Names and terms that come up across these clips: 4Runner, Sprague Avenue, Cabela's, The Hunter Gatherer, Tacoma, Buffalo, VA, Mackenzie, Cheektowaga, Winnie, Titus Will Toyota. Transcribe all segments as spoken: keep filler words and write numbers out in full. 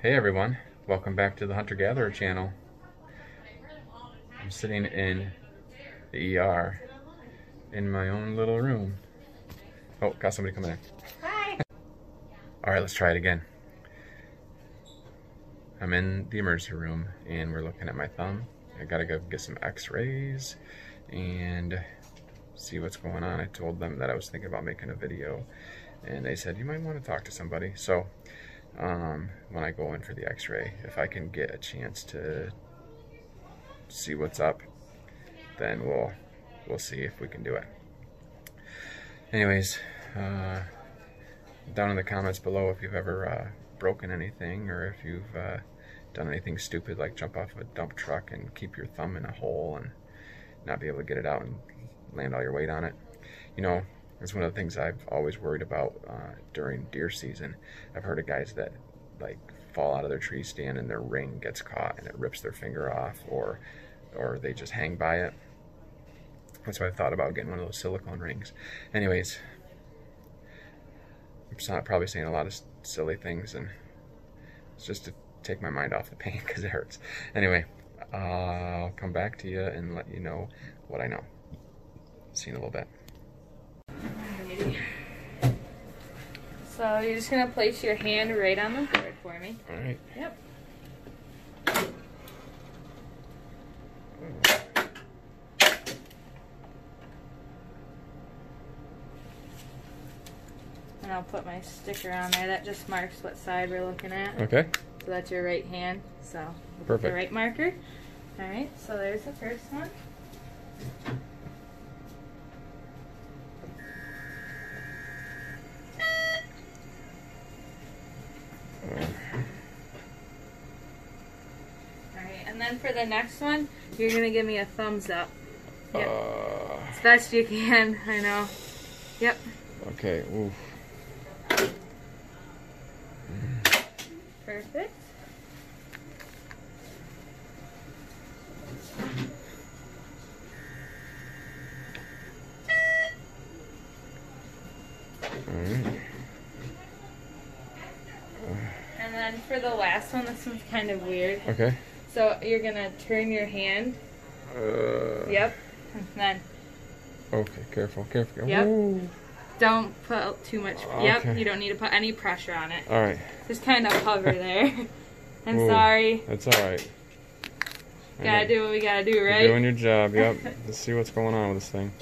Hey everyone, welcome back to the Hunter Gatherer channel. I'm sitting in the E R in my own little room. Oh, got somebody coming in. Hi! Alright, let's try it again. I'm in the emergency room and we're looking at my thumb. I gotta go get some x-rays and see what's going on. I told them that I was thinking about making a video and they said you might want to talk to somebody. So Um, when I go in for the x-ray, if I can get a chance to see what's up, then we'll we'll see if we can do it. Anyways, uh, down in the comments below if you've ever uh, broken anything, or if you've uh, done anything stupid like jump off a dump truck and keep your thumb in a hole and not be able to get it out and land all your weight on it. You know, it's one of the things I've always worried about uh, during deer season. I've heard of guys that like fall out of their tree stand and their ring gets caught and it rips their finger off, or or they just hang by it. That's why I've thought about getting one of those silicone rings. Anyways, I'm not probably saying a lot of silly things, and it's just to take my mind off the pain because it hurts. Anyway, uh, I'll come back to you and let you know what I know. See you in a little bit. So you're just going to place your hand right on the board for me. All right. Yep. And I'll put my sticker on there. That just marks what side we're looking at. Okay. So that's your right hand. So we'll perfect. Put the right marker. All right. So there's the first one. And for the next one, you're gonna give me a thumbs up. Yep. Uh, as best you can, I know. Yep. Okay, oof. Perfect. Alright. And then for the last one, this one's kind of weird. Okay. So you're gonna turn your hand. Uh, yep. And then. Okay, careful, careful. Yep. Ooh. Don't put too much. Oh, yep. Okay. You don't need to put any pressure on it. All right. Just kind of hover there. I'm ooh, sorry. That's all right. Gotta right. do what we gotta do, right? You're doing your job. Yep. Let's see what's going on with this thing.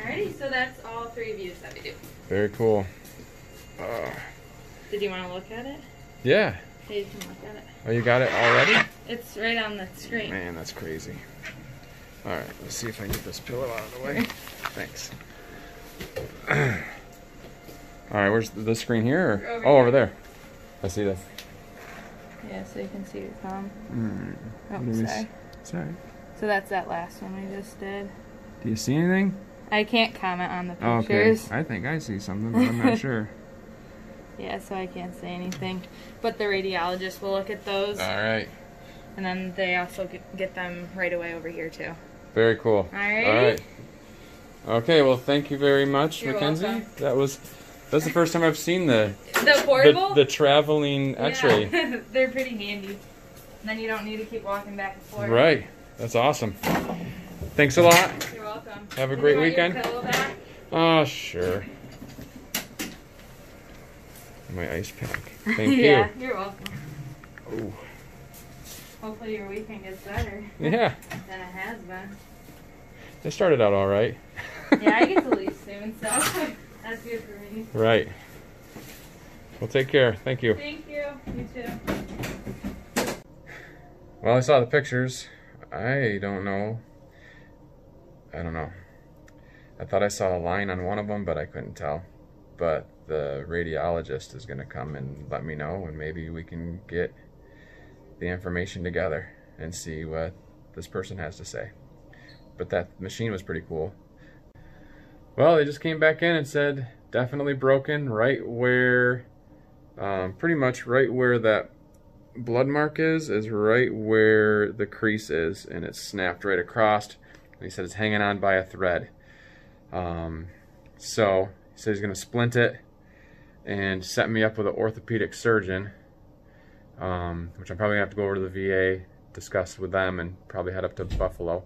Alrighty, so that's all three views that we do. Very cool. Uh, Did you want to look at it? Yeah. Yeah, you can look at it. Oh, you got it already? It's right on the screen. Man, that's crazy. Alright, let's see if I can get this pillow out of the way. Thanks. Alright, where's the screen here? Or? Over oh, here. Over there. I see this. Yeah, so you can see your thumb. Mm. Oh, sorry. Sorry. So that's that last one we just did. Do you see anything? I can't comment on the pictures. Okay. I think I see something, but I'm not sure. Yeah, so I can't say anything. But the radiologist will look at those. All right. And then they also get them right away over here, too. Very cool. All right. All right. Okay, well, thank you very much, You're Mackenzie. Welcome. That was that's the first time I've seen the the, portable? the, the traveling x-ray. Yeah. They're pretty handy. Then you don't need to keep walking back and forth. Right. That's awesome. Thanks a lot. You're welcome. Have a great weekend. Your pillow back? Oh, sure. My ice pack. Thank you. Yeah, you're welcome. Oh. Hopefully your weekend gets better. Yeah. Than it has been. They started out all right. Yeah, I get to leave soon, so that's good for me. Right. Well, take care. Thank you. Thank you. You too. Well, I saw the pictures. I don't know. I don't know. I thought I saw a line on one of them, but I couldn't tell. But the radiologist is going to come and let me know, and maybe we can get the information together and see what this person has to say. But that machine was pretty cool. Well, they just came back in and said definitely broken right where, um, pretty much right where that blood mark is, is right where the crease is, and it's snapped right across. He said it's hanging on by a thread. Um, so he said he's going to splint it and set me up with an orthopedic surgeon, um, which I'm probably going to have to go over to the V A, discuss with them, and probably head up to Buffalo.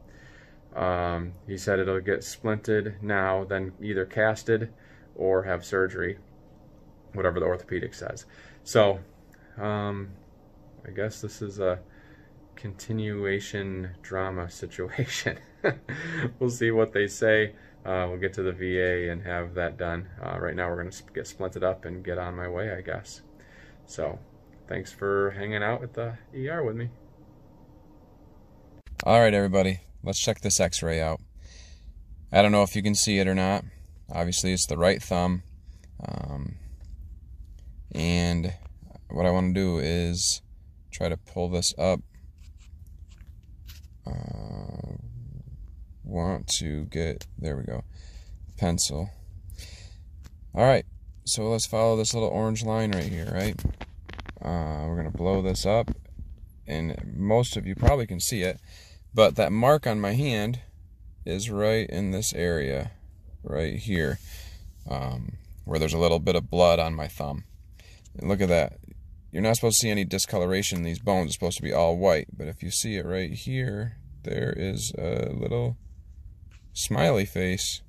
Um, he said it'll get splinted now, then either casted or have surgery, whatever the orthopedic says. So um, I guess this is a continuation drama situation. We'll see what they say. Uh, we'll get to the V A and have that done. Uh, right now we're going to get splinted up and get on my way, I guess. So thanks for hanging out at the E R with me. All right, everybody, let's check this x-ray out. I don't know if you can see it or not. Obviously, it's the right thumb. Um, and what I want to do is try to pull this up. Uh, want to get, there we go, pencil. All right, so let's follow this little orange line right here, right? Uh, we're going to blow this up, and most of you probably can see it, but that mark on my hand is right in this area, right here, um, where there's a little bit of blood on my thumb. And look at that. You're not supposed to see any discoloration in these bones. It's supposed to be all white, but if you see it right here, there is a little smiley face,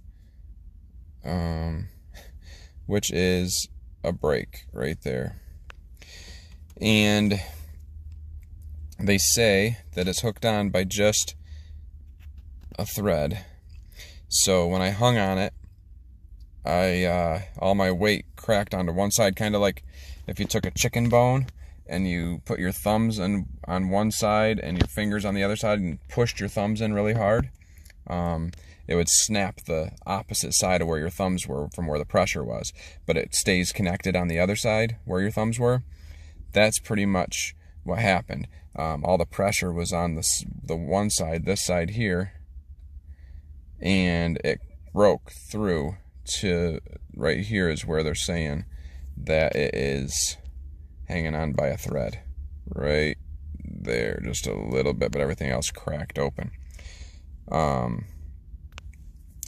um, which is a break right there. And they say that it's hooked on by just a thread. So when I hung on it, I uh, all my weight cracked onto one side, kind of like if you took a chicken bone and you put your thumbs in, on one side and your fingers on the other side and pushed your thumbs in really hard, um, it would snap the opposite side of where your thumbs were from where the pressure was, but it stays connected on the other side where your thumbs were. That's pretty much what happened. Um, all the pressure was on this, the one side, this side here, and it broke through to right here is where they're saying that it is hanging on by a thread. Right there, just a little bit, but everything else cracked open. Um,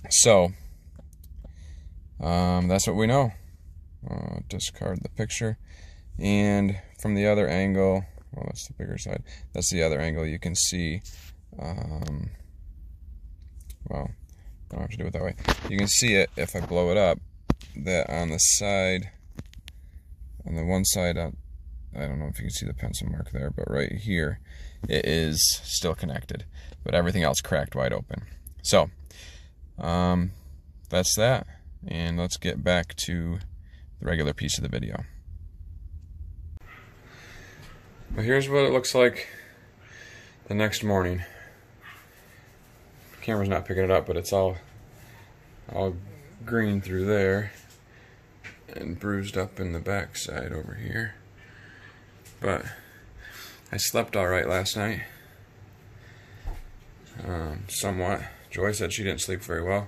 so, um, that's what we know. Uh, discard the picture. And from the other angle, well, that's the bigger side. That's the other angle. You can see, um, well, I don't have to do it that way. You can see it, if I blow it up, that on the side, on the one side, I don't know if you can see the pencil mark there, but right here, it is still connected, but everything else cracked wide open. So, um, that's that, and let's get back to the regular piece of the video. Well, here's what it looks like the next morning. The camera's not picking it up, but it's all, all green through there and bruised up in the back side over here. But I slept all right last night, um, somewhat. Joy said she didn't sleep very well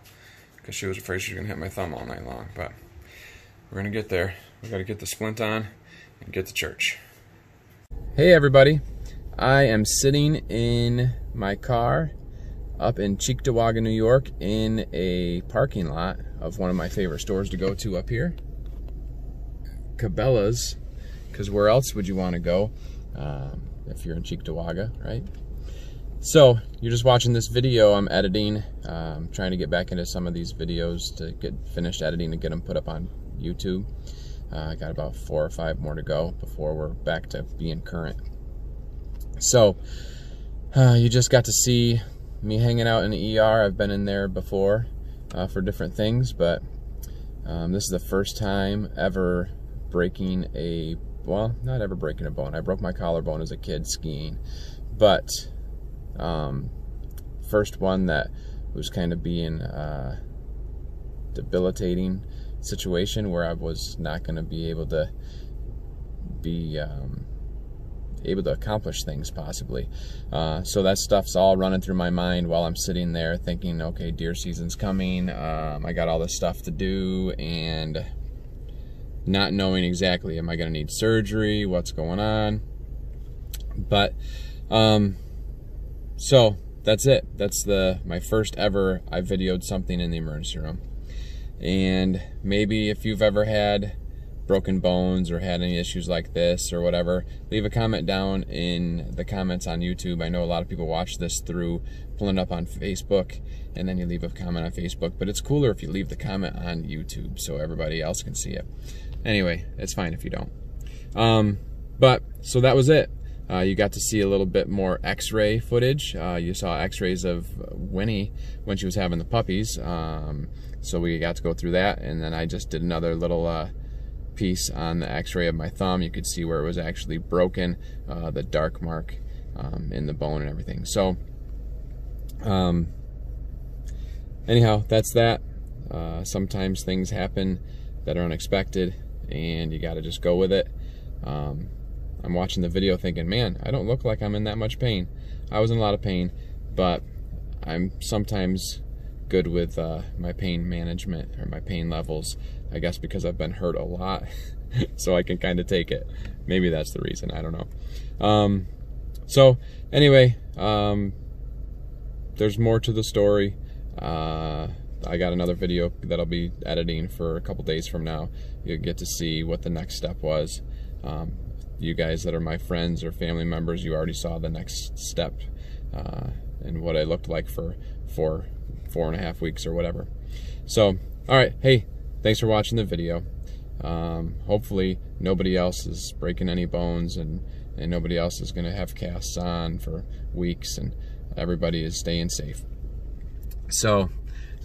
because she was afraid she was going to hit my thumb all night long. But we're going to get there. We've got to get the splint on and get to church. Hey everybody, I am sitting in my car up in Cheektowaga, New York, in a parking lot of one of my favorite stores to go to up here, Cabela's, because where else would you want to go um, if you're in Cheektowaga, right? So you're just watching this video I'm editing. I'm trying to get back into some of these videos to get finished editing and get them put up on YouTube. Uh, I got about four or five more to go before we're back to being current. So, uh, you just got to see me hanging out in the E R. I've been in there before uh, for different things, but um, this is the first time ever breaking a, well, not ever breaking a bone. I broke my collarbone as a kid skiing, but um, first one that was kind of being uh, debilitating situation where I was not going to be able to be um, able to accomplish things possibly. Uh, so that stuff's all running through my mind while I'm sitting there thinking, okay, deer season's coming. Um, I got all this stuff to do and not knowing exactly, am I going to need surgery? What's going on? But, um, so that's it. That's the, my first ever, I videoed something in the emergency room. And maybe if you've ever had broken bones or had any issues like this or whatever, leave a comment down in the comments on YouTube. I know a lot of people watch this through pulling up on Facebook, and then you leave a comment on Facebook, but it's cooler if you leave the comment on YouTube so everybody else can see it. Anyway, it's fine if you don't. Um, but so that was it. Uh, you got to see a little bit more x-ray footage. Uh, you saw x-rays of Winnie when she was having the puppies. Um, so we got to go through that, and then I just did another little uh, piece on the x-ray of my thumb. You could see where it was actually broken, uh, the dark mark um, in the bone and everything. So um, anyhow, that's that. Uh, sometimes things happen that are unexpected, and you got to just go with it. Um, I'm watching the video thinking, man, I don't look like I'm in that much pain. I was in a lot of pain, but I'm sometimes good with uh, my pain management or my pain levels, I guess, because I've been hurt a lot, so I can kind of take it. Maybe that's the reason, I don't know. Um, so anyway, um, there's more to the story. Uh, I got another video that I'll be editing for a couple days from now. You'll get to see what the next step was. Um, you guys that are my friends or family members, you already saw the next step uh, and what I looked like for four, four and a half weeks or whatever. So, all right, hey, thanks for watching the video. Um, hopefully nobody else is breaking any bones, and, and nobody else is going to have casts on for weeks, and everybody is staying safe. So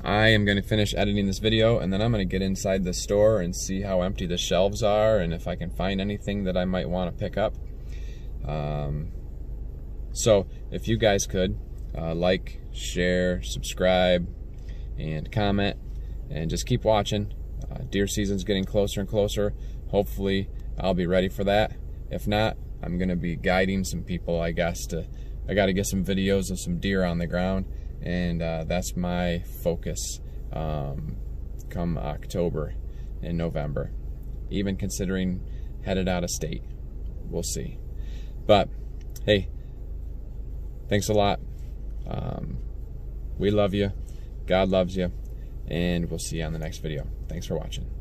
I am going to finish editing this video, and then I'm going to get inside the store and see how empty the shelves are and if I can find anything that I might want to pick up. Um, so if you guys could uh, like, share, subscribe, and comment, and just keep watching. Uh, deer season's getting closer and closer. Hopefully I'll be ready for that. If not, I'm going to be guiding some people, I guess. To, I got to get some videos of some deer on the ground, and uh, that's my focus um, come October and November, even considering headed out of state. We'll see. But hey, thanks a lot. Um, we love you, God loves you, and we'll see you on the next video. Thanks for watching.